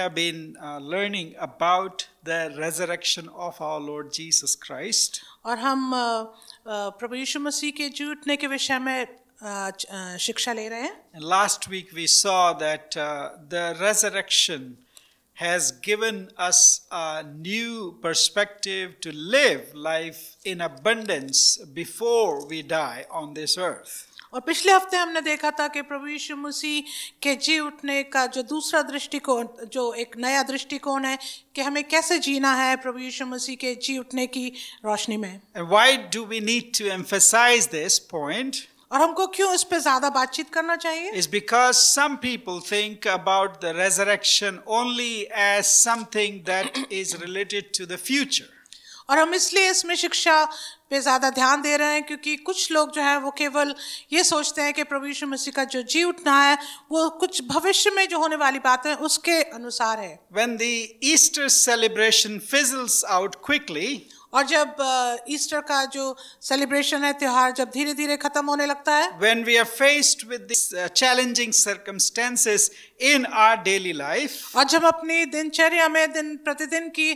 have been learning about the resurrection of our Lord Jesus Christ. और हम प्रभु यीशु मसीह के जीवन के विषय में शिक्षा ले रहे हैं. And last week we saw that the resurrection has given us a new perspective to live life in abundance before we die on this earth. और पिछले हफ्ते हमने देखा था कि प्रभु यीशु मसीह के जी उठने का जो दूसरा दृष्टिकोण, जो एक नया दृष्टिकोण है कि हमें कैसे जीना है प्रभु यीशु मसीह के जी उठने की रोशनी में. Why do we need to emphasize this point? और हमको क्यों इस पे ज्यादा बातचीत करना चाहिए? It's because some people think about the resurrection only as something that is related to the future. और हम इसलिए इसमें शिक्षा पे ज़्यादा ध्यान दे रहे हैं क्योंकि कुछ लोग जो है वो केवल ये सोचते हैं कि प्रभु यीशु मसीह का जो जी उठना है वो कुछ भविष्य में जो होने वाली बातें उसके अनुसार है. When the Easter celebration fizzles out quickly, और जब ईस्टर का जो सेलिब्रेशन है, त्योहार जब धीरे धीरे खत्म होने लगता है, when we are faced with these challenging circumstances in our daily life, और जब अपनी दिनचर्या में दिन प्रतिदिन की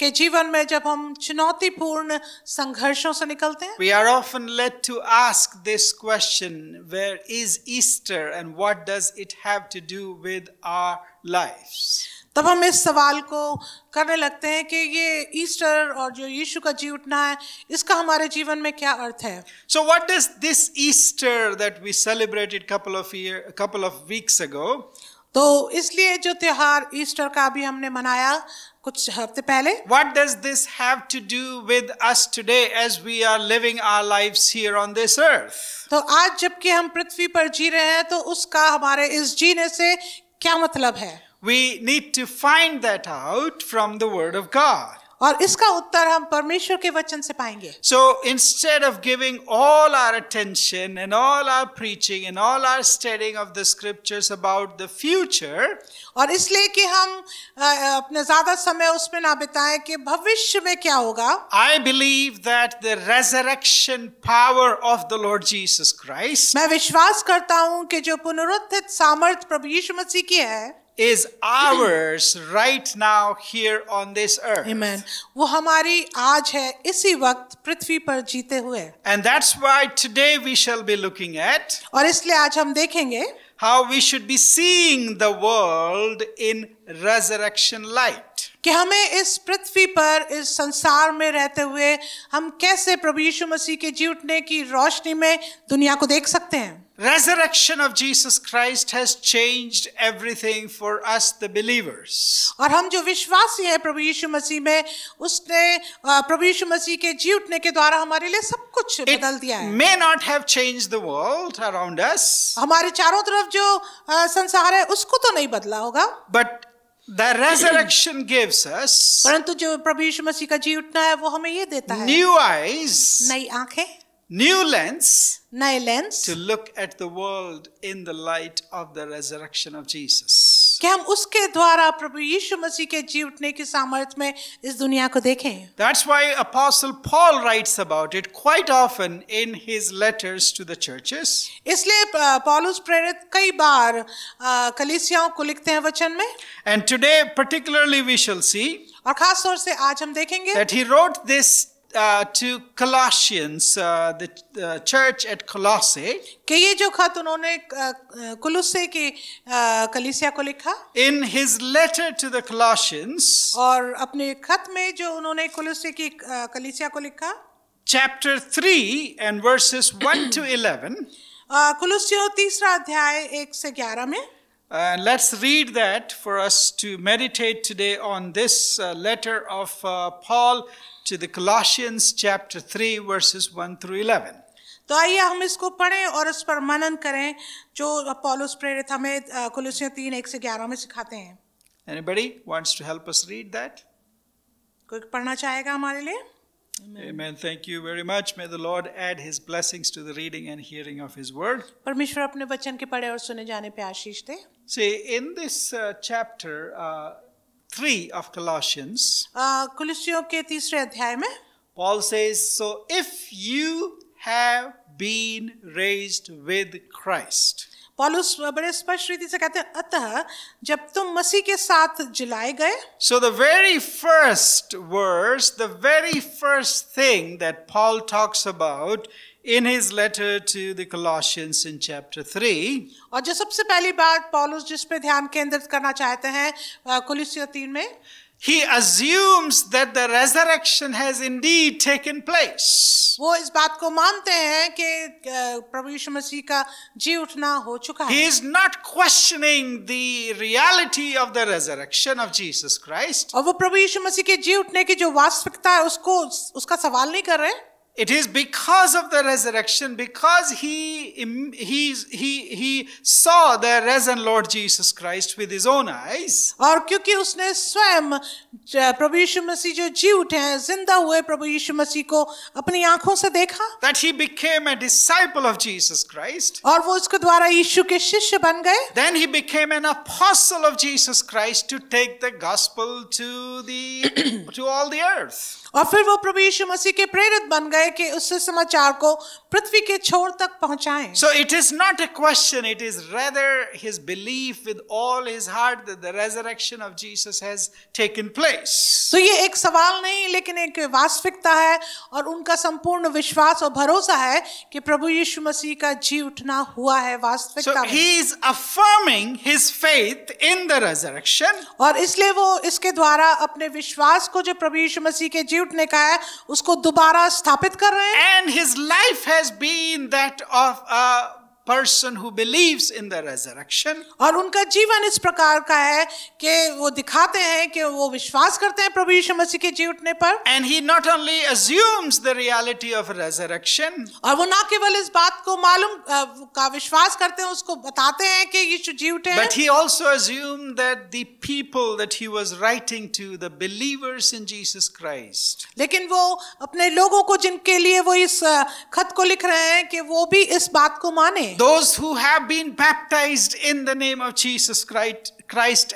के जीवन में जब हम चुनौतीपूर्ण संघर्षों से निकलते हैं, we are often led to ask this question: Where is Easter and what does it have to do with our lives? तब हम इस सवाल को करने लगते हैं कि ये ईस्टर और जो यीशु का जी उठना है इसका हमारे जीवन में क्या अर्थ है. So what does this Easter that we celebrated couple of weeks ago? तो इसलिए जो त्योहार ईस्टर का भी हमने मनाया कुछ हफ्ते पहले, what does this have to do with us today as we are living our lives here on this earth? तो आज जबकि हम पृथ्वी पर जी रहे हैं तो उसका हमारे इस जीने से क्या मतलब है? We need to find that out from the Word of God. और इसका उत्तर हम परमेश्वर के वचन से पाएंगे. So instead of giving all our attention and all our preaching and all our studying of the scriptures about the future, और इसलिए कि हम अपने ज्यादा समय उसमें ना बिताएं कि भविष्य में क्या होगा, I believe that the resurrection power of the Lord Jesus Christ, मैं विश्वास करता हूं कि जो पुनरुत्थित सामर्थ प्रभु यीशु मसीह की है, is ours right now here on this earth. Amen. वो हमारी आज है इसी वक्त पृथ्वी पर जीते हुए. And that's why today we shall be looking at. और इसलिए आज हम देखेंगे how we should be seeing the world in resurrection light. कि हमें इस पृथ्वी पर, इस संसार में रहते हुए हम कैसे प्रभु यीशु मसीह के जी उठने की रोशनी में दुनिया को देख सकते हैं. Resurrection of Jesus Christ has changed everything for us the believers. और हम जो विश्वासी हैं प्रभु यीशु मसीह में, उसने प्रभु यीशु मसीह के जी उठने के द्वारा हमारे लिए सब कुछ बदल दिया है. It may not have changed the world around us. हमारे चारों तरफ जो संसार है उसको तो नहीं बदला होगा. But the resurrection gives us. परंतु जो प्रभु यीशु मसीह का जी उठना है वो हमें ये देता है new eyes, नई आँखें, new lens, नए lens, to look at the world in the light of the resurrection of Jesus. कि हम उसके द्वारा प्रभु यीशु मसीह के जी उठने के सामर्थ में इस दुनिया को देखें. That's why Apostle Paul writes about it quite often in his letters to the churches. इसलिए पौलुस प्रेरित कई बार कलीसियाओं को लिखते हैं वचन में. And today particularly we shall see. और खास तौर से आज हम देखेंगे that he wrote this to Colossians, the church at Colossae. कि ये जो खत उन्होंने कुलुस्से की कलीसिया को लिखा. In his letter to the Colossians. और अपने खत में जो उन्होंने कुलुस्से की कलीसिया को लिखा. Chapter 3 and verses 1 to 11. कुलुस्सियों तीसरा अध्याय 1 से 11 में. Let's read that for us to meditate today on this letter of Paul to the Colossians, chapter 3 verses 1 through 11. तो आइए हम इसको पढ़ें और इस पर मनन करें जो पौलुस प्रेरित हमें कुलुस्सियों 3:1 से 11 में सिखाते हैं. Anybody wants to help us read that? कोई पढ़ना चाहेगा हमारे लिए? Amen. Thank you very much. May the Lord add His blessings to the reading and hearing of His word. परमेश्वर अपने वचन के पढ़े और सुने जाने पे आशीष दे. See, in this chapter 3 of Colossians, कुलुस्सियों के तीसरे अध्याय में, Paul says, so if you have been raised with Christ. पॉलुस बड़े स्पष्ट रीति से कहते हैं, अतः जब तुम मसीह के साथ जलाए गए. So the very first verse, the very first thing that Paul talks about in his letter to the Colossians in chapter 3. और जो सबसे पहली बात पॉलुस जिस पे ध्यान केंद्रित करना चाहते हैं कुलसियों 3 में, he assumes that the resurrection has indeed taken place. वो इस बात को मानते हैं कि प्रभु यीशु मसीह का जी उठना हो चुका है. He is not questioning the reality of the resurrection of Jesus Christ. और वो प्रभु यीशु मसीह के जी उठने की जो वास्तविकता है उसको उसका सवाल नहीं कर रहे. It is because of the resurrection, because he saw the risen Lord Jesus Christ with his own eyes. और क्योंकि उसने स्वयं प्रभु यीशु मसीह जो जी उठे हैं, जिंदा हुए प्रभु यीशु मसीह को अपनी आंखों से देखा. That he became a disciple of Jesus Christ. और वो उसके द्वारा यीशु के शिष्य बन गए. Then he became an apostle of Jesus Christ to take the gospel to the to all the earth. और फिर वो प्रभु यीशु मसीह के प्रेरित बन गए कि उससे समाचार को पृथ्वी के छोर तक पहुंचाएं. So it is not a question, it is rather his belief with all his heart that the resurrection of Jesus has taken place. So ये एक सवाल नहीं लेकिन एक वास्तविकता है और उनका संपूर्ण विश्वास और भरोसा है कि प्रभु यीशु मसीह का जी उठना हुआ है वास्तविकता में. So he is affirming his faith in the resurrection. और इसलिए वो इसके द्वारा अपने विश्वास को जो प्रभु यीशु मसीह के जी उठने का है उसको दोबारा स्थापित कर रहे हैं. And his life has been that of a person who believes in the resurrection. और उनका जीवन इस प्रकार का है कि वो दिखाते हैं कि वो विश्वास करते हैं प्रभु यीशु मसीह के जी उठने पर. And he not only assumes the reality of resurrection. और वो ना केवल इस बात को मालूम का विश्वास करते हैं, उसको बताते हैं कि यीशु जी उठे हैं. But he also assumed that the people that he was writing to, the believers in Jesus Christ. लेकिन वो अपने लोगों को जिनके लिए वो इस खत को लिख रहे हैं कि वो भी इस बात को माने. Those who have been baptized in the name of Jesus Christ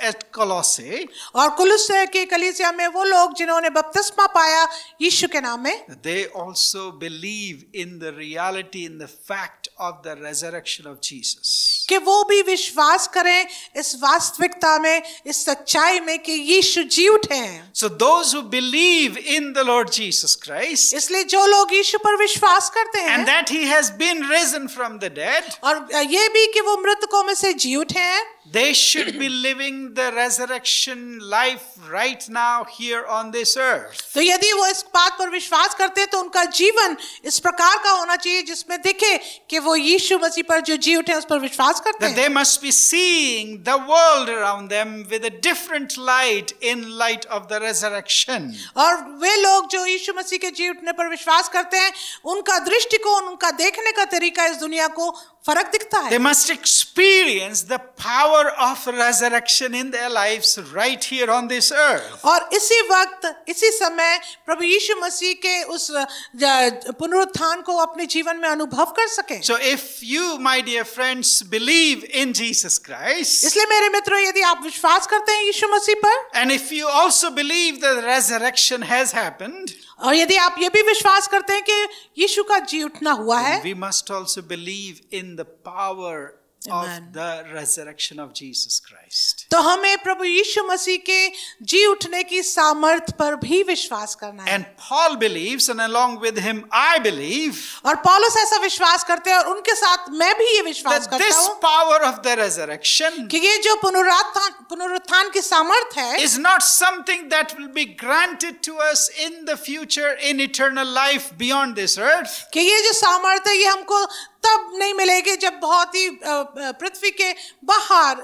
at Colossae. और कुलुस्से की कलीसिया में वो लोग जिन्होंने बपतिस्मा पाया यीशु के नाम में. They also believe in the reality, in the fact of the resurrection of Jesus. कि वो भी विश्वास करें इस वास्तविकता में, इस सच्चाई में कि यीशु जी उठे हैं. So those who believe in the Lord Jesus Christ. इसलिए जो लोग यीशु पर विश्वास करते हैं. And that he has been risen from the dead. और ये भी कि वो मृतकों में से जी उठे हैं. They should be living the resurrection life right now here on this earth. तो यदि वो इस बात पर विश्वास करते हैं तो उनका जीवन इस प्रकार का होना चाहिए जिसमें दिखे कि वो यीशु मसीह पर जो जी उठे उस पर विश्वास करते हैं. They must be seeing the world around them with a different light in light of the resurrection. और वे लोग जो यीशु मसीह के जी उठने पर विश्वास करते हैं उनका दृष्टिकोण, उनका देखने का तरीका इस दुनिया को फर्क दिखता है. They must experience the power of resurrection in their lives right here on this earth. और इसी वक्त, इसी समय प्रभु यीशु मसीह के उस पुनरुत्थान को अपने जीवन में अनुभव कर सकें. So if you, my dear friends, believe in Jesus Christ. इसलिए मेरे मित्रों यदि आप विश्वास करते हैं यीशु मसीह पर. And if you also believe that resurrection has happened. और यदि आप ये भी विश्वास करते हैं कि यीशु का जी उठना हुआ है. We must also believe in the power of the resurrection of Jesus Christ. तो हमें प्रभु यीशु मसीह के जी उठने की सामर्थ पर भी विश्वास करना है. And Paul believes, and along with him I believe. और पौलुस ऐसा विश्वास करते हैं और उनके साथ मैं भी ये विश्वास करता हूँ. That this power of the resurrection. कि ये जो पुनरुत्थान की सामर्थ है. Is not something that will be granted to us in the future in eternal life beyond this earth. कि ये जो सामर्थ है ये हमको तब नहीं मिलेगी जब बहुत ही पृथ्वी के बाहर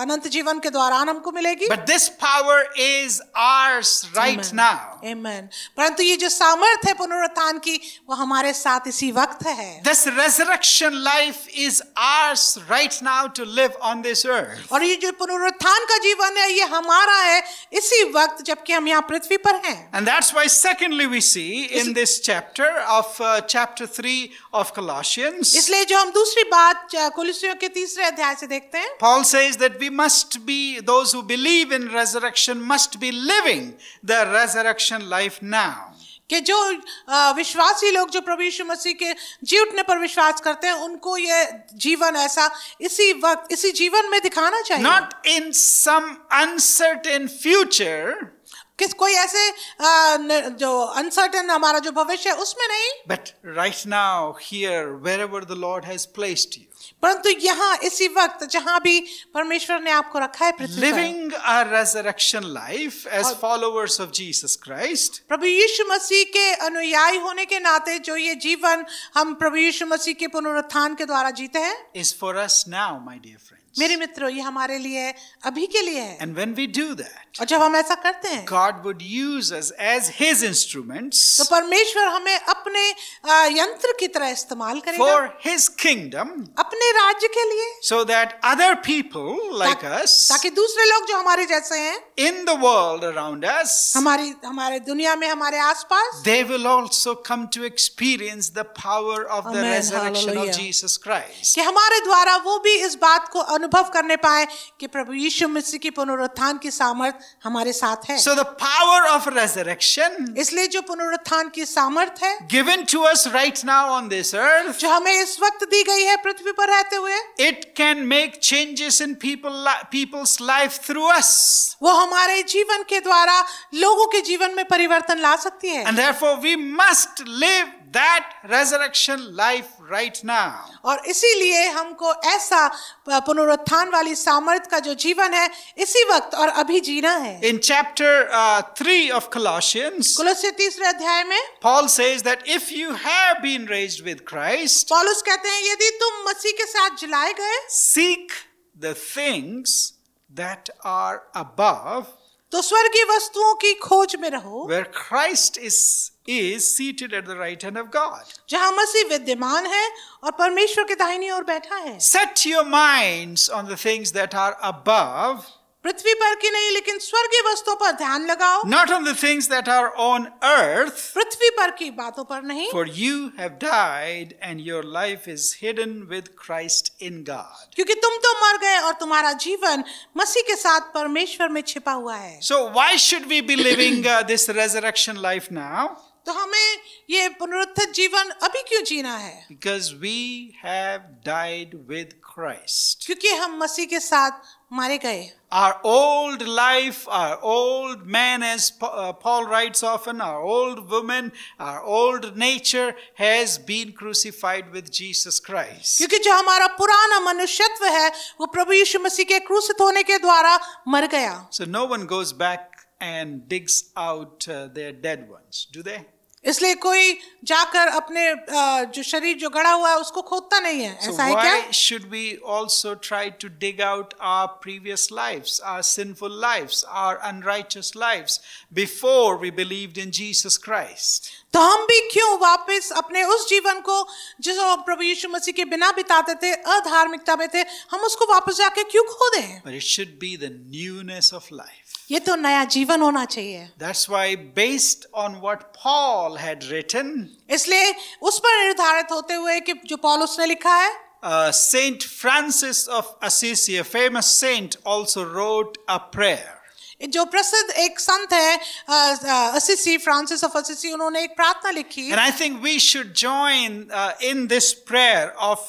अनंत जीवन के दौरान हमको मिलेगी. But this power is ours right now. Amen. परंतु ये जो सामर्थ है पुनरुत्थान की वो हमारे साथ इसी वक्त है. This resurrection life is ours right now to live on this earth. और ये जो पुनरुत्थान का जीवन है ये हमारा है इसी वक्त जबकि हम यहाँ पृथ्वी पर हैं. And that's why secondly we see in this chapter of chapter 3 of Colossians. इसलिए जो हम दूसरी बात कुलसियों के तीसरे अध्याय से देखते हैं. Paul says that we must be, those who believe in resurrection must be living the resurrection life now. कि जो विश्वासी लोग जो प्रभु यीशु मसीह के जी उठने पर विश्वास करते हैं उनको ये जीवन ऐसा इसी वक्त इसी जीवन में दिखाना चाहिए। Not in some uncertain future, किस कोई ऐसे जो अनसर्टेन हमारा जो भविष्य है उसमें नहीं, but right now here wherever the Lord has placed you, परंतु यहाँ इसी वक्त जहाँ भी परमेश्वर ने आपको रखा है पृथ्वी पर, living a resurrection life as followers of Jesus Christ, प्रभु यीशु मसीह के अनुयायी होने के नाते जो ये जीवन हम प्रभु यीशु मसीह के पुनरुत्थान के द्वारा जीते हैं, is for us now my dear friend, मेरे मित्रों ये हमारे लिए अभी के लिए है। And when we do that, और जब हम ऐसा करते हैं, God would use us as His instruments, तो परमेश्वर हमें अपने यंत्र की तरह इस्तेमाल करेगा, for His kingdom, अपने राज्य के लिए, so that other people like us, ताकि दूसरे लोग जो हमारे जैसे हैं, in the world around us, हमारे दुनिया में हमारे आसपास, they will also come to experience the power of the resurrection of Jesus Christ, कि हमारे द्वारा वो भी इस बात को अनुभव करने पाए कि प्रभु यीशु मसीह की पुनरुत्थान की सामर्थ हमारे साथ है। So the power of resurrection, इसलिए जो पुनरुत्थान की सामर्थ है, given to us right now on this earth, जो हमें इस वक्त दी गई है पृथ्वी पर रहते हुए, it can make changes in people's life through us, वो हमारे जीवन के द्वारा लोगों के जीवन में परिवर्तन ला सकती है। And therefore we must live that resurrection life right now, और इसीलिए हमको ऐसा पुनरुत्थान वाली सामर्थ का जो जीवन है इसी वक्त और अभी जीना है। In chapter 3 of Colossians, कुलस्सियों तीसरे अध्याय में, Paul says that if you have been raised with Christ, पॉलुस कहते हैं यदि तुम मसीह के साथ जिलाए गए, seek the things that are above, तो स्वर्गीय वस्तुओं की खोज में रहो, where Christ is seated at the right hand of God, जहां मसीह विद्यमान है और परमेश्वर के दाहिनी ओर बैठा है। Set your minds on the things that are above, पृथ्वी पर की नहीं लेकिन स्वर्गीय वस्तुओं पर ध्यान लगाओ। Not on the things that are on earth, पृथ्वी पर की बातों पर नहीं। For you have died and your life is hidden with Christ in God, क्योंकि तुम तो मर गए और तुम्हारा जीवन मसीह के साथ परमेश्वर में छिपा हुआ है। So why should we be living this resurrection life now? तो हमें ये पुनरुत्थित जीवन अभी क्यों जीना है? Because we have died with Christ, क्योंकि हम मसीह के साथ मारे गए। Our old life, our old man, as Paul writes often, our old woman, our old nature has been crucified with Jesus Christ, क्योंकि जो हमारा पुराना मनुष्यत्व है वो प्रभु यीशु मसीह के क्रूसित होने के द्वारा मर गया। So no one goes back and digs out their dead ones, do they? इसलिए कोई जाकर अपने जो शरीर जो गड़ा हुआ है उसको खोदता नहीं है, ऐसा है क्या? So why should we also try to dig out our previous lives, our sinful lives, our unrighteous lives before we believed in Jesus Christ? तो हम भी क्यों वापस अपने उस जीवन को जिसको प्रभु यीशु मसीह के बिना बिताते थे, अधार्मिकता में थे, हम उसको वापस जाके क्यों खोदें? But it should be the newness of life, ये तो नया जीवन होना चाहिए। That's why based on what Paul had written, इसलिए उस पर निर्धारित होते हुए कि जो पॉलुस ने लिखा है, Saint Francis of Assisi, a famous saint, also wrote a prayer, जो प्रसिद्ध एक संत है असिसी, फ्रांसिस ऑफ असिसी, उन्होंने एक प्रार्थना लिखी। And I think we should join in this prayer of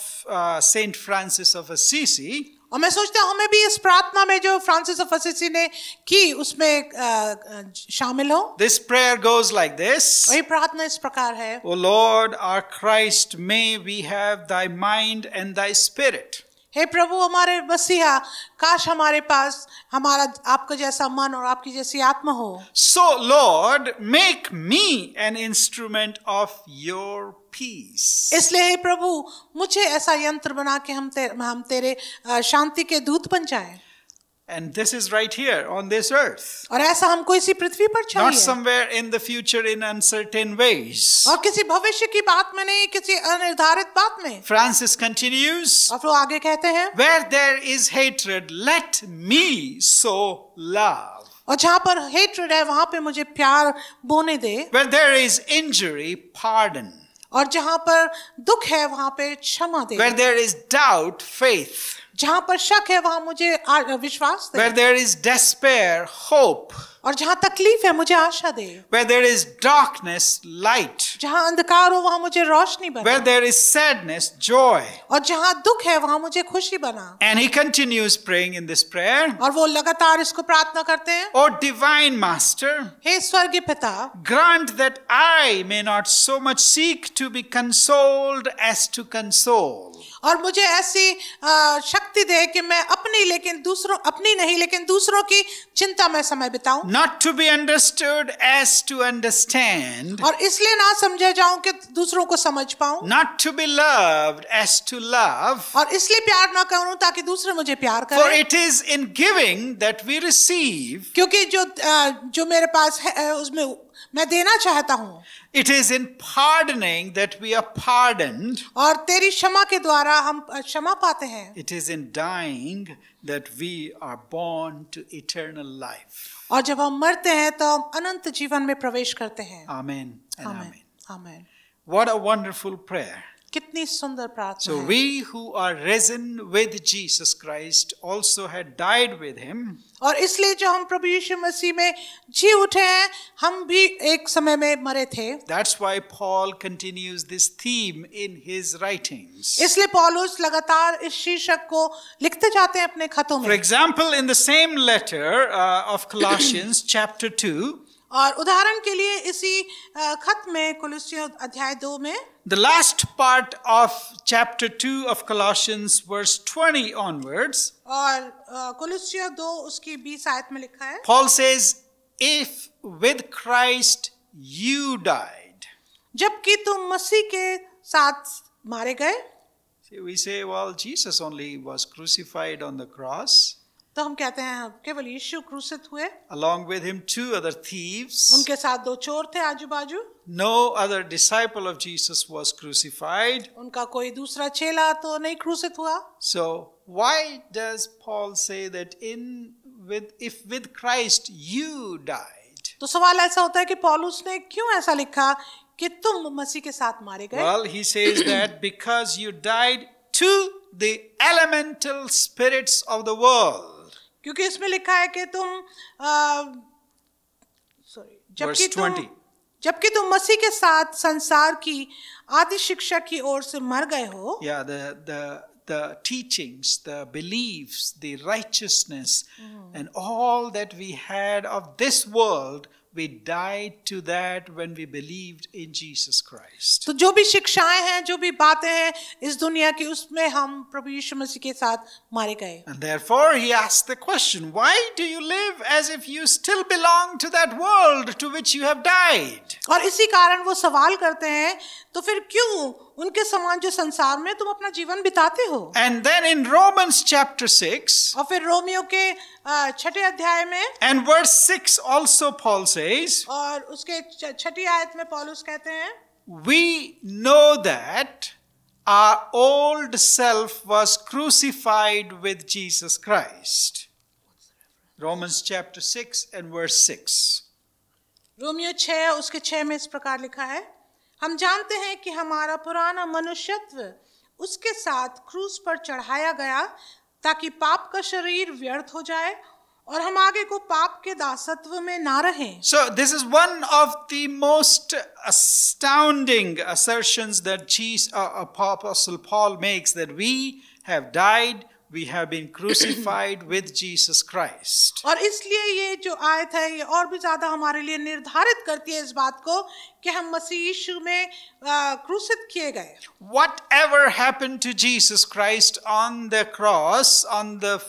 Saint Francis of Assisi, और मैं सोचता हूँ हमें भी इस प्रार्थना में जो फ्रांसिस ऑफ असिसी ने की उसमें शामिल हो। This prayer goes like this, और ये प्रार्थना इस प्रकार है, O Lord our Christ, may we have thy mind and thy spirit, हे प्रभु हमारे मसीहा, काश हमारे पास हमारा आपका जैसा मन और आपकी जैसी आत्मा हो। So Lord, make me an instrument of your peace, इसलिए हे प्रभु मुझे ऐसा यंत्र बना के हम तेरे शांति के दूत बन जाएं। And this is right here on this earth, और ऐसा हमको इसी पृथ्वी पर चाहिए। Not somewhere in the future in uncertain ways, और किसी भविष्य की बात में नहीं, किसी अनिर्धारित बात में। Francis continues, और वो आगे कहते हैं, Where there is hatred, let me sow love, और जहाँ पर hatred है वहाँ पे मुझे प्यार बोने दे। Where there is injury, pardon, और जहाँ पर दुख है वहाँ पे क्षमा दे। Where there is doubt, faith, जहाँ पर शक है वहाँ मुझे विश्वास दे। Where there is despair, hope, और जहां तकलीफ है मुझे आशा दे. Where there is darkness, light. जहां अंधकार हो वहां मुझे रोशनी बना. Where there is sadness, joy. और जहां दुख है वहां मुझे खुशी बना. And he continues praying in this prayer. और वो लगातार इसको प्रार्थना करते हैं. Oh divine master, हे स्वर्गीय पिता, grant that I may not so much seek to be consoled as to console. और मुझे ऐसी शक्ति दे कि मैं अपनी नहीं लेकिन दूसरों की चिंता में समय बिताऊं. Not to be understood as to understand. और इसलिए ना समझा जाऊं कि दूसरों को समझ पाऊं. Not to be loved as to love. और इसलिए प्यार ना करूं ताकि दूसरे मुझे प्यार करें. For it is in giving that we receive. क्योंकि जो मेरे पास है उसमें मैं देना चाहता हूँ. It is in pardoning that we are pardoned. और तेरी क्षमा के द्वारा हम क्षमा पाते हैं. It is in dying that we are born to eternal life. और जब हम मरते हैं तो हम अनंत जीवन में प्रवेश करते हैं. Amen. Amen. Amen. What a wonderful prayer. कितनी सुंदर प्रार्थना. So we who are risen with Jesus Christ also had died with him. और इसलिए जो हम प्रभु यीशु मसीह में जी उठे हैं हम भी एक समय में मरे थे. That's why Paul continues this theme in his writings. इसलिए पौलुस लगातार इस शीर्षक को लिखते जाते हैं अपने खतों में. For example, in the same letter of Colossians chapter 2. और उदाहरण के लिए इसी खत में कुलुस्सियों अध्याय 2 में the last part of chapter 2 of Colossians verse 20 onwards और कुलुस्सियों 2 उसकी 20 आयत में लिखा है. Paul says, if with Christ you died, जबकि तुम मसीह के साथ मारे गए. We say, well, Jesus only was crucified on the cross. तो हम कहते हैं केवल यीशु क्रूसित हुए. Along with him two other thieves. उनके साथ दो चोर थे आजू बाजू. No other disciple of Jesus was crucified. उनका कोई दूसरा चेला तो नहीं क्रूसित हुआ. So why does Paul say that if with Christ you died? तो सवाल ऐसा होता है कि पौलुस ने क्यों ऐसा लिखा कि तुम मसीह के साथ मारे गए. Well, he says that because you died to the elemental spirits of the world. क्योंकि इसमें लिखा है कि जबकि तुम मसीह के साथ संसार की आदि शिक्षा की ओर से मर गए हो. Yeah, the teachings, the beliefs, the righteousness and all that we had of this world, we died to that when we believed in Jesus Christ. तो जो भी शिक्षाएं हैं, जो भी बातें हैं इस दुनिया की, उसमें हम प्रभु यीशु मसीह के साथ मारे गए. And therefore he asked the question, why do you live as if you still belong to that world to which you have died? और इसी कारण वो सवाल करते हैं, तो फिर क्यों उनके समान जो संसार में तुम अपना जीवन बिताते हो. And then in Romans chapter 6, और फिर रोमियो के 6 अध्याय में, and verse 6 also Paul says, और उसके 6 आयत में पौलुस कहते हैं, we know that our old self was crucified with Jesus Christ. Romans chapter 6 and verse 6. रोमियो 6 उसके 6 में इस प्रकार लिखा है, हम जानते हैं कि हमारा पुराना मनुष्यत्व उसके साथ क्रूस पर चढ़ाया गया ताकि पाप का शरीर व्यर्थ हो जाए और हम आगे को पाप के दासत्व में ना रहें. So this is one of the most astounding assertions that Apostle Paul makes, that we have died, we have been crucified with Jesus Christ. और इसलिए ये जो आयत है ये और भी ज्यादा हमारे लिए निर्धारित करती है इस बात को कि हम मसीह यीशु में क्रूसित किए गए. Whatever happened to Jesus Christ on the cross on the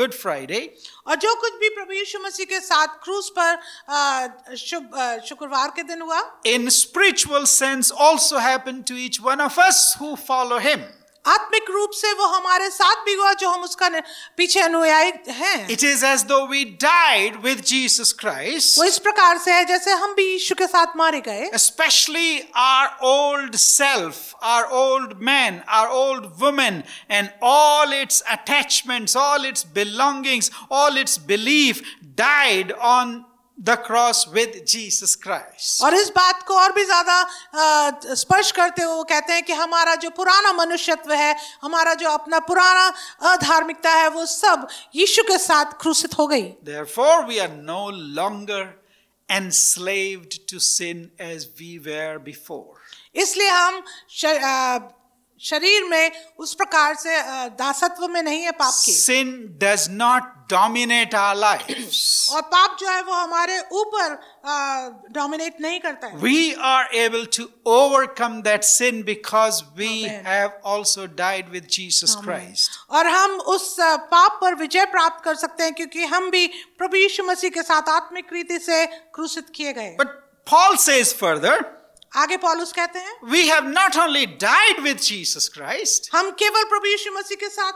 Good Friday, और जो कुछ भी प्रभु यीशु मसीह के साथ क्रूस पर शुक्रवार के दिन हुआ, in spiritual sense also happened to each one of us who follow him. आत्मिक रूप से वो हमारे साथ भी हुआ जो हम उसका पीछे अनुयायी हैं. It is as though we died with Jesus Christ. वो इस प्रकार से है जैसे हम भी यीशु के साथ मारे गए. Especially our old self, our old man, our old woman, and all its attachments, all its belongings, all its belief died on the cross with Jesus Christ. और इस बात को और भी ज्यादा स्पर्श करते हुए कहते हैं कि हमारा जो पुराना मनुष्यत्व है, हमारा जो अपना पुराना अधार्मिकता है, वो सब यीशु के साथ क्रूसित हो गई. Therefore we are no longer enslaved to sin as we were before. इसलिए हम शरीर में उस प्रकार से दासत्व में नहीं है पाप के. Sin does not dominate our lives. और पाप जो है वो हमारे ऊपर डोमिनेट नहीं करता है. We are able to overcome that sin because we have also died with Jesus Christ. और हम उस पाप पर विजय प्राप्त कर सकते हैं क्योंकि हम भी प्रभु यीशु मसीह के साथ आत्मिक रीति से क्रूसित किए गए. But Paul says further. आगे पॉलुस कहते हैं, we have not only died with Jesus Christ, हम केवल प्रभु यीशु मसीह के साथ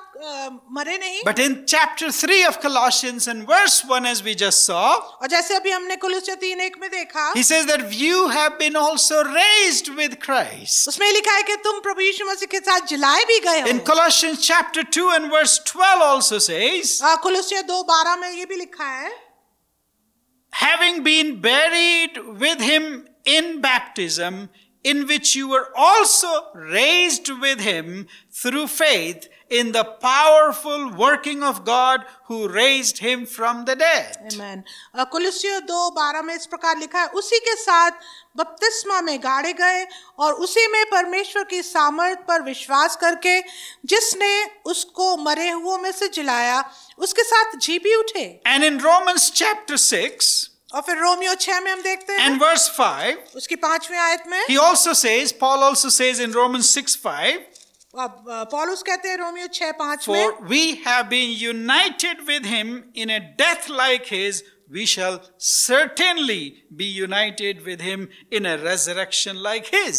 मरे नहीं, but in chapter 3 of Colossians and verse 1 as we just saw, और जैसे अभी हमने कुलुस्सियों 3:1 में देखा, he says that you have been also raised with Christ. उसमें लिखा है कि तुम प्रभु यीशु मसीह के साथ जिलाए भी गए हो. In Colossians chapter 2 and verse 12 also says, कुलुस्सियों 2:12 में ये भी लिखा है, having been buried with him in baptism, in which you were also raised with him through faith in the powerful working of God who raised him from the dead. Amen. कुलुस्सियों 2:12 में इस प्रकार लिखा है, उसी के साथ बपतिस्मा में गाड़े गए और उसी में परमेश्वर की सामर्थ पर विश्वास करके जिसने उसको मरे हुओं में से जिलाया, उसके साथ जी भी उठे. And in Romans chapter 6. और फिर रोमियो 6 में हम देखते हैं, and verse 5, उसकी 5वीं आयत में, he also says, Paul also says in Romans 6:5, पॉलुस कहते हैं रोमियो 6:5 में, for we have been united with him in a death like his, we shall certainly be united with him in a resurrection like his.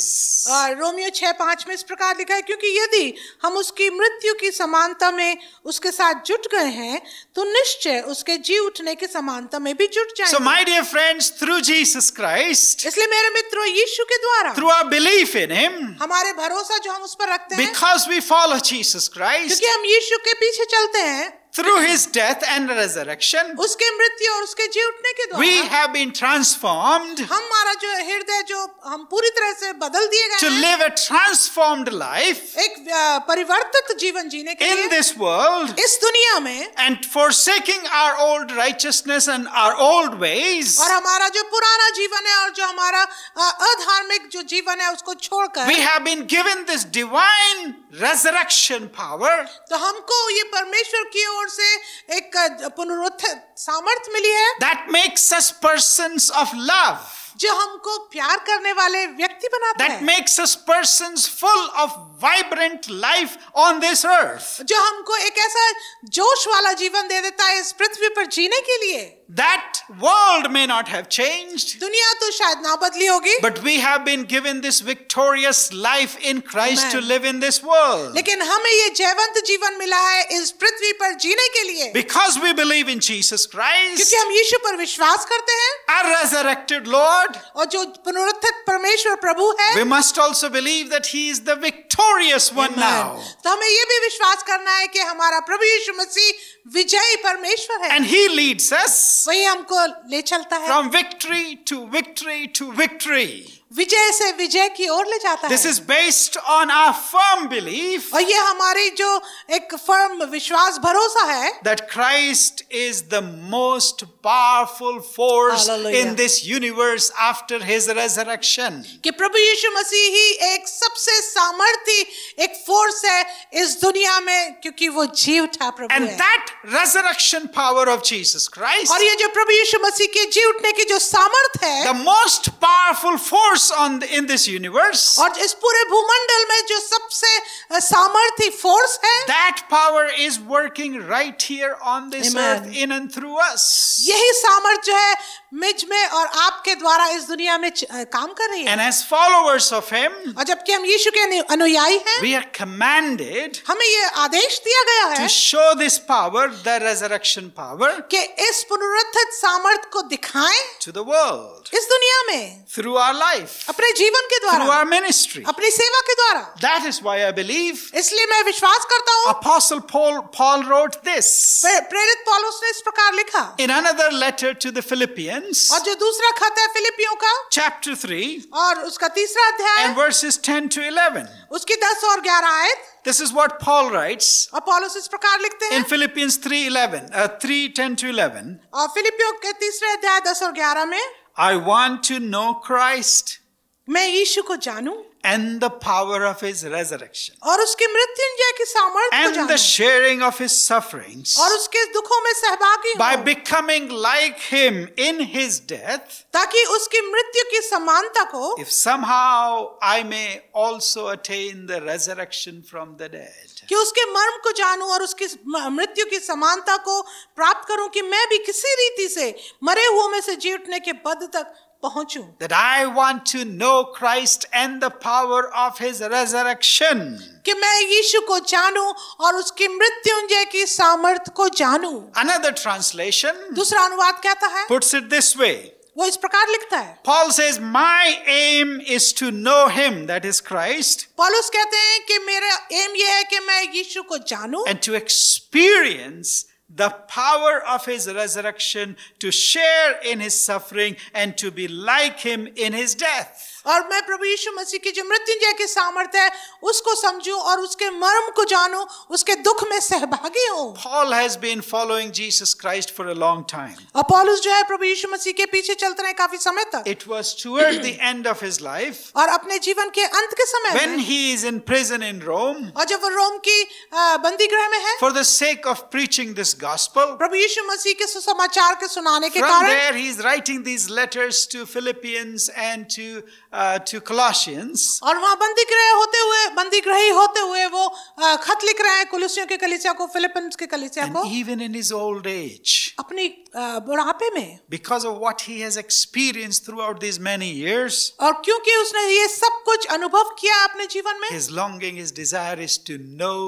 रोमियो 6:5 में इस प्रकार लिखा है, क्योंकि यदि हम उसकी मृत्यु की समानता में उसके साथ जुट गए हैं तो निश्चय उसके जी उठने की समानता में भी जुट जाएंगे. So my dear friends, through Jesus Christ, इसलिए मेरे मित्रों यीशु के द्वारा, through our belief in him, हमारे भरोसा जो हम उस पर रखते हैं, because we follow Jesus Christ, क्योंकि हम यीशु के पीछे चलते हैं, through his death and resurrection, उसके मृत्यु और उसके जी उठने के द्वारा, we have been transformed, हमारा जो हृदय जो हम पूरी तरह से बदल दिए गए हैं, to live a transformed life, एक परिवर्तित जीवन जीने के लिए, in this world, इस दुनिया में, and forsaking our old righteousness and our old ways, और हमारा जो पुराना जीवन है और जो हमारा अधार्मिक जो जीवन है उसको छोड़कर, we have been given this divine resurrection power, तो हमको ये परमेश्वर की ओर से एक पुनरुत्थान सामर्थ मिली है, that makes us persons of love, जो हमको प्यार करने वाले व्यक्ति बनाता है, that makes us persons full of vibrant life on this earth, जो हमको एक ऐसा जोश वाला जीवन दे देता है इस पृथ्वी पर जीने के लिए. That world may not have changed, दुनिया तो शायद ना बदली होगी, but we have been given this victorious life in Christ to live in this world. लेकिन हमें ये जयवंत जीवन मिला है इस पृथ्वी पर जीने के लिए, because we believe in Jesus Christ, क्योंकि हम यीशु पर विश्वास करते हैं, our resurrected Lord, और जो पुनरुत्थित परमेश्वर प्रभु है, we must also believe that he is the victorious one now. तो हमें ये भी विश्वास करना है कि हमारा प्रभु यीशु मसीह विजयी परमेश्वर है, and he leads us, वही हमको ले चलता है, from victory to victory to victory, विजय से विजय की ओर ले जाता है. This is based on our firm belief, और ये हमारी जो एक फर्म विश्वास भरोसा है, that Christ is the most powerful force in this universe after his resurrection, कि प्रभु यीशु मसीह ही एक सबसे सामर्थी एक फोर्स है इस दुनिया में क्योंकि वो जी उठा प्रभु है. And that resurrection power of Jesus Christ, और ये जो प्रभु यीशु मसीह के जी उठने की जो सामर्थ है, the most powerful force on the, in this universe, और इस पूरे भूमंडल में जो सबसे सामर्थी फोर्स है, that power is working right here on this earth in and through us, यही सामर्थ जो है मुझ में और आपके द्वारा इस दुनिया में काम कर रही है. And as followers of him, और जबकि हम यीशु के अनुयायी हैं, we are commanded, हमें ये आदेश दिया गया है, to show this power, the resurrection power, कि इस पुनरुत्थित सामर्थ को दिखाएं, to the world, इस दुनिया में, through our life, अपने जीवन के द्वारा, through our ministry, अपनी सेवा के द्वारा. That is why I believe, इसलिए मैं विश्वास करता हूँ, Apostle Paul wrote this, प्रेरित पौलुस ने इस प्रकार लिखा, in another letter to the Philippians, Philippians और जो दूसरा खत है फिलिपियों का chapter 3 और उसका तीसरा अध्याय and verses 10 to 11 उसकी 10 और 11 आयत This is what Paul writes Apollos इस प्रकार लिखते हैं in Philippians 3:10 to 11 और फिलिपियों के तीसरे अध्याय 10 और 11 में I want to know Christ मैं यीशु को जानूं and the power of his resurrection aur uske mrityunjay ki samarth ko jano and the sharing of his sufferings aur uske dukhon mein sahbhagi by becoming like him in his death taki uski mrityu ki samanta ko if somehow I may also attain the resurrection from the dead ki uske marm ko janu aur uski mrityu ki samanta ko prapt karun ki main bhi kisi riti se mare hue mein se ji uthne ke pad tak That I want to know Christ and the power of His resurrection. कि मैं यीशु को जानूं और उसकी मृत्युंजय की सामर्थ को जानूं. Another translation. दूसरा अनुवाद कहता है. Puts it this way. वो इस प्रकार लिखता है. Paul says, "My aim is to know Him, that is Christ." पॉलुस कहते हैं कि मेरा aim ये है कि मैं यीशु को जानूं. And to experience. The power of his resurrection to share in his suffering and to be like him in his death. और मैं प्रभु यीशु मसीह की जो मृत्युंजय की सामर्थ है उसको समझूं और उसके मर्म को जानूं उसके दुख में सहभागी हूं। Paul has been following Jesus Christ for a long time. Apollos जो है प्रभु यीशु मसीह के पीछे चलते रहे काफी समय तक। It was toward the end of his life. और अपने जीवन के अंत के समय में। When he is in prison in Rome. और जब वो रोम की बंदीगृह में है। For the sake of preaching this gospel. प्रभु यीशु मसीह के सुसमाचार के सुनाने के कारण। From there he is writing these letters to Philippians and to Colossians और वहाँ बंदीगृही होते हुए वो खत लिख रहे हैं कुलुसियों के कलीसिया को फिलिपिन्स के कलीसिया को and even in his old age अपनी बुढ़ापे में because of what he has experienced throughout these many years और क्योंकि उसने ये सब कुछ अनुभव किया अपने जीवन में his longing his desire is to know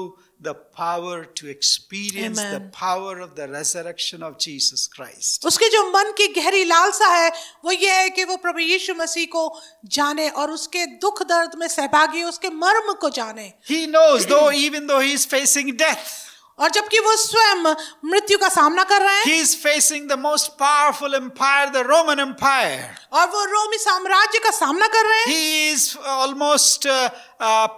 the power to experience Amen. The power of the resurrection of Jesus Christ uske jo man ki gehri lalsa hai wo ye hai ki wo prabhu yeshu masih ko jane aur uske dukh dard mein sahbhagi uske marm ko jane he knows even though he is facing death और जबकि वो स्वयं मृत्यु का सामना कर रहे हैं he is facing the most powerful empire the Roman empire और वो रोमी साम्राज्य का सामना कर रहे हैं he is almost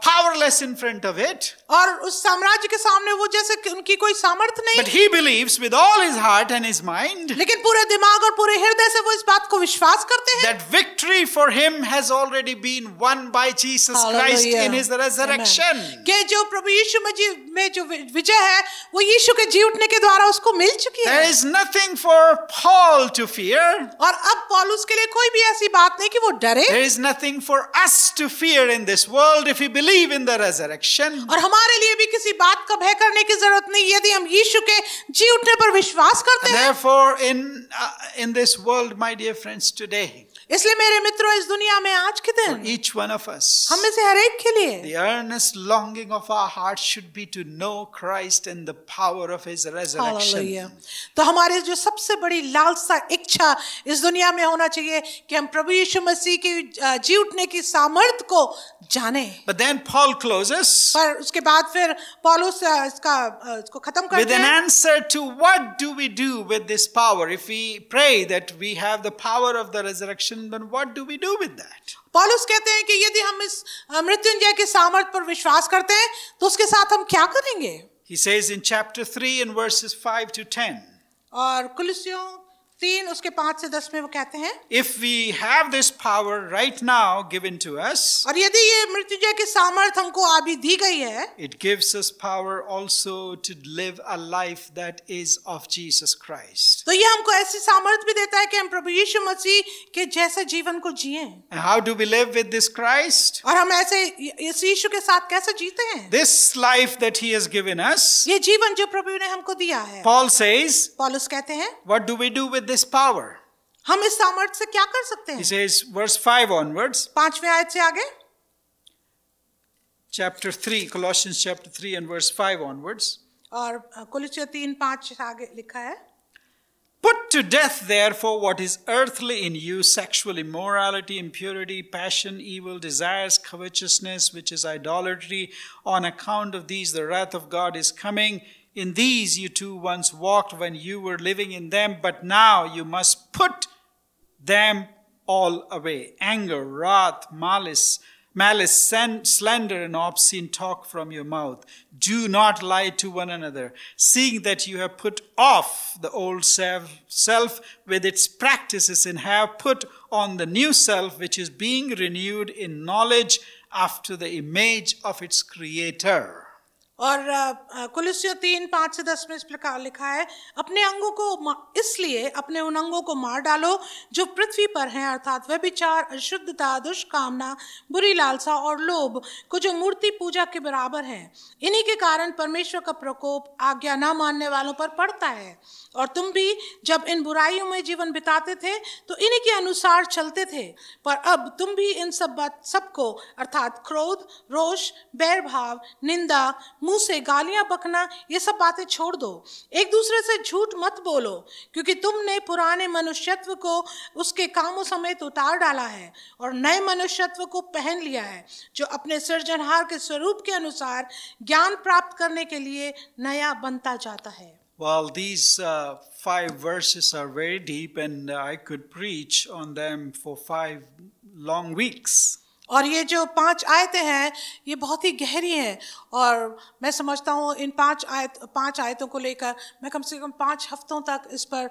powerless in front of it और उस साम्राज्य के सामने वो जैसे उनकी कोई सामर्थ नहीं but he believes with all his heart and his mind लेकिन पूरे दिमाग और पूरे हृदय से वो इस बात को विश्वास करते हैं that victory for him has already been won by Jesus Christ in his resurrection के जो प्रभु यीशु मसीह में जो विजय है वो यीशु के जी उठने के द्वारा उसको मिल चुकी है। There is nothing for Paul to fear. और अब पॉलुस के लिए कोई भी ऐसी बात नहीं कि वो डरे। There is nothing for us to fear in this world if we believe in the resurrection. और हमारे लिए भी किसी बात का भय करने की जरूरत नहीं यदि हम यीशु के जी उठने पर विश्वास करते हैं। Therefore in this world, my dear friends, today. इसलिए मेरे मित्रों इस दुनिया में आज के दिन each one of us हम में से हर एक के लिए the earnest longing of our heart should be to know Christ and the power of his resurrection तो हमारी जो सबसे बड़ी लालसा इच्छा इस दुनिया में होना चाहिए कि हम प्रभु यीशु मसीह की जी उठने की सामर्थ को जाने but then Paul closes पर उसके बाद फिर पॉलुस इसको खत्म करते हैं with an answer to what do we do with this power if we pray that we have the power of the resurrection Then what do we do with that? पॉलुस कहते हैं कि यदि हम इस मृत्युंजय के सामर्थ पर विश्वास करते हैं, तो उसके साथ हम क्या करेंगे? He says in chapter 3 in verses 5 to 10. और कुलुसियों 3 उसके 5 से 10 में वो कहते हैं. If we have this power right now given to us. और यदि ये मृत्युंजय की सामर्थ हमको अभी दी गई है. It gives us power also to live a life that is of Jesus Christ. तो ये हमको ऐसी सामर्थ भी देता है कि हम प्रभु यीशु मसीह के जैसे जीवन को जिएं. And how do we live with this Christ? और हम ऐसे इस यीशु के साथ कैसे जीते हैं? This life that He has given us. ये जीवन जो प्रभु ने हमको दिया है. Paul says. पॉलुस कहते हैं. What do we do with this power हम इस सामर्थ से क्या कर सकते हैं he says verse 5 onwards पांचवें आयत से आगे chapter 3 Colossians chapter 3 and verse 5 onwards और कुलुसियों 3:5 से आगे लिखा है Put to death, therefore, what is earthly in you, sexual immorality, impurity, passion, evil desires, covetousness, which is idolatry. On account of these, the wrath of God is coming. In these you too once walked when you were living in them, but now you must put them all away. Anger, wrath, malice, slander, and obscene talk from your mouth. Do not lie to one another, seeing that you have put off the old self with its practices and have put on the new self, which is being renewed in knowledge after the image of its creator. और कुलुस्सियों 3:5-10 में इस प्रकार लिखा है, अपने अंगों को इसलिए अपने उन अंगों को मार डालो जो पृथ्वी पर हैं, अर्थात वह विचार, अशुद्धता, दुष्कामना, बुरी लालसा और लोभ को जो मूर्ति पूजा के बराबर हैं। इन्हीं के कारण परमेश्वर का प्रकोप आज्ञा न मानने वालों पर पड़ता है। और तुम भी जब इन बुराइयों में जीवन बिताते थे तो इन्हीं के अनुसार चलते थे, पर अब तुम भी इन सबको अर्थात क्रोध, रोष, बैर भाव, निंदा, मुँह से गालियां बकना, ये सब बातें छोड़ दो। एक दूसरे से झूठ मत बोलो, क्योंकि तुमने पुराने मनुष्यत्व को उसके कामों समेत उतार डाला है और नए मनुष्यत्व को पहन लिया है, जो अपने सृजनहार के स्वरूप के अनुसार ज्ञान प्राप्त करने के लिए नया बनता जाता है। Well, these 5 verses are very deep, and I could preach on them for 5 long weeks. और ये जो 5 आयतें हैं ये बहुत ही गहरी हैं, और मैं समझता हूँ इन 5 आयतों को लेकर मैं कम से कम 5 हफ्तों तक इस पर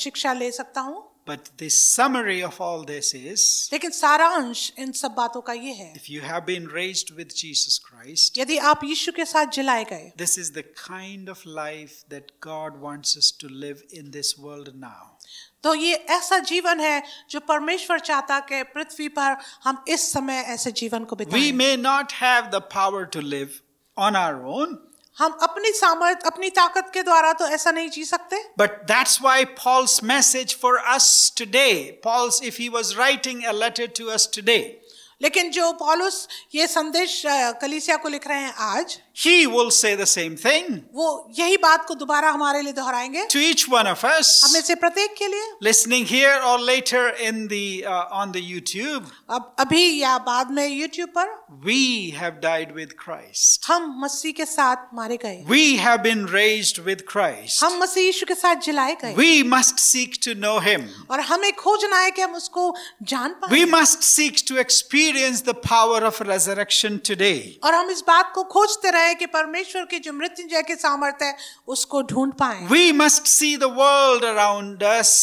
शिक्षा ले सकता हूँ। But the summary of all this is, लेकिन सारांश इन सब बातों का ये है, if you have been raised with Jesus Christ, यदि आप यीशु के साथ जिलाए गए, this is the kind of life that God wants us to live in this world now. तो ये ऐसा जीवन है जो परमेश्वर चाहता कि पृथ्वी पर हम इस समय ऐसे जीवन को बिताएं। We may not have the power to live on our own. हम अपनी सामर्थ, अपनी ताकत के द्वारा तो ऐसा नहीं जी सकते। But that's why Paul's message for us today, Paul's, if he was writing a letter to us today, लेकिन जो पॉलुस ये संदेश कलीसिया को लिख रहे हैं आज, he will say the same thing. वो यही बात को दोबारा हमारे लिए दोहराएंगे। To each one of us, हमें से प्रत्येक के लिए, listening here or later in the on the YouTube, अब अभी या बाद में YouTube पर, we have died with Christ. हम मसीह के साथ मारे गए। We have been raised with Christ. हम मसीह यीशु के साथ जिलाए गए। We must seek to know Him. और हमें खोजना है कि हम उसको जान पाएं। We must seek to experience the power of resurrection today. और हम इस बात को खोजते रहे कि परमेश्वर की जो मृत्युंजय के सामर्थ है उसको ढूंढ पाएं। We must see the world around us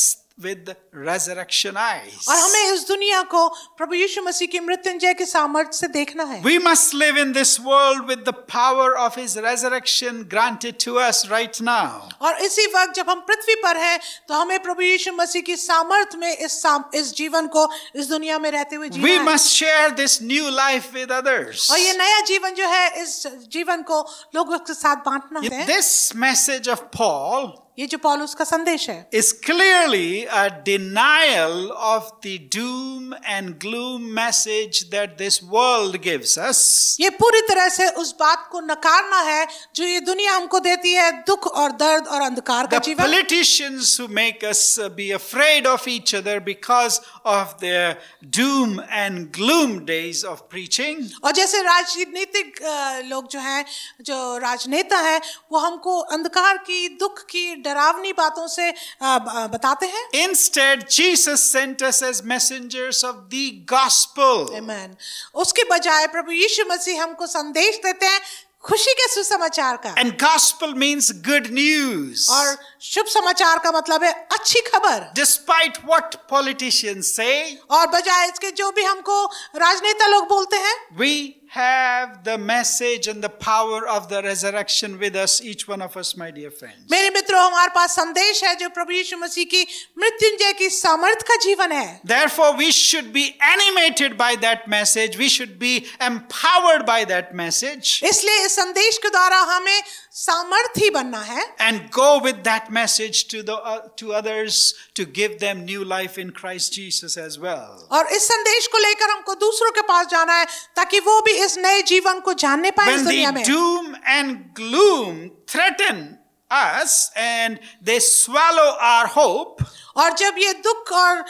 with resurrection eyes. और हमें इस दुनिया को प्रभु यीशु मसीह के मृत्युंजय के सामर्थ से देखना है। We must live in this world with the power of His resurrection granted to us right now. और इसी वक्त जब हम पृथ्वी पर हैं, तो हमें प्रभु यीशु मसीह की सामर्थ में इस जीवन को इस दुनिया में रहते हुए जीना है। We must share this new life with others. और ये नया जीवन जो है, इस जीवन को लोगों के साथ बांटना है। This message of Paul, ये जो पॉलुस का संदेश है, is clearly a denial of the doom and gloom message that this world gives us. ये पूरी तरह से उस बात को नकारना है जो ये दुनिया हमको देती है, दुख और दर्द और अंधकार का जीवन। The politicians who make us be afraid of each other because of their doom and gloom days of preaching. और जैसे राजनीतिक लोग जो हैं, जो राजनेता हैं, वो हमको अंधकार की, दुख की, डरावनी बातों से बताते हैं। Instead, Jesus sent us as messengers of the gospel. Amen. उसके बजाय प्रभु यीशु मसीह हमको संदेश देते हैं खुशी के सुसमाचार का। And gospel means good news. और शुभ समाचार का मतलब है अच्छी खबर। Despite what politicians say, और बजाय इसके जो भी हमको राजनेता लोग बोलते हैं, we have the message and the power of the resurrection with us, each one of us, my dear friends. मेरे मित्रों, हमारे पास संदेश है जो प्रभु यीशु मसीह की मृत्युंजय की सामर्थ का जीवन है। Therefore, we should be animated by that message. We should be empowered by that message. इसलिए इस संदेश के द्वारा हमें सामर्थी बनना है। And go with that message to others to give them new life in Christ Jesus as well. और इस संदेश को लेकर हमको दूसरों के पास जाना है ताकि वो भी इस नए जीवन को जानने पाए इस दुनिया में। When the doom and gloom threaten us and they swallow our hope, और जब ये दुख और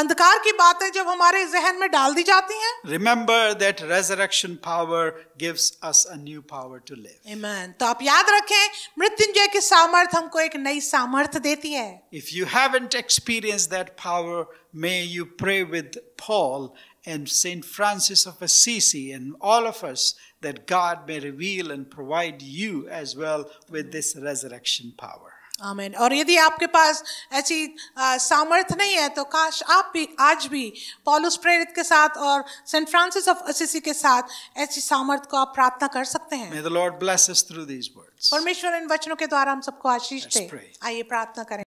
अंधकार की बातें जब हमारे ज़हन में डाल दी जाती हैं, remember that resurrection power gives us a new power to live. Amen. तो आप याद रखें, मृत्युंजय की सामर्थ हमको एक नई सामर्थ देती है. If you haven't experienced that power, may you pray with Paul and Saint Francis of Assisi and all of us that God may reveal and provide you as well with this resurrection power. आमीन. और यदि आपके पास ऐसी सामर्थ नहीं है तो काश आप भी आज भी पौलुस प्रेरित के साथ और सेंट फ्रांसिस ऑफ असिसी के साथ ऐसी सामर्थ को आप प्रार्थना कर सकते हैं. May the Lord bless us through these words. परमेश्वर इन वचनों के द्वारा हम सबको आशीष दे. आइए प्रार्थना करें.